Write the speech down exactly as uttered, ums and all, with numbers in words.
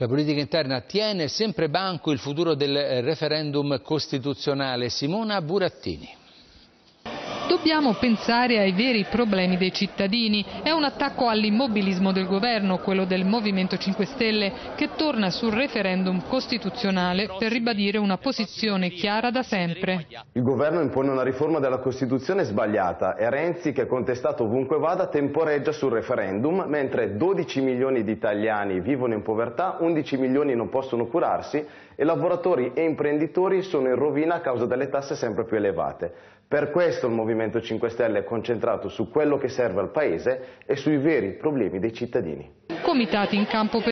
La politica interna tiene sempre banco il futuro del referendum costituzionale. Simona Burattini. Dobbiamo pensare ai veri problemi dei cittadini. È un attacco all'immobilismo del governo, quello del Movimento cinque Stelle, che torna sul referendum costituzionale per ribadire una posizione chiara da sempre. Il governo impone una riforma della Costituzione sbagliata e Renzi, che è contestato ovunque vada, temporeggia sul referendum, mentre dodici milioni di italiani vivono in povertà, undici milioni non possono curarsi e lavoratori e imprenditori sono in rovina a causa delle tasse sempre più elevate. Per questo il Movimento Il Movimento cinque Stelle è concentrato su quello che serve al Paese e sui veri problemi dei cittadini. Comitati in campo per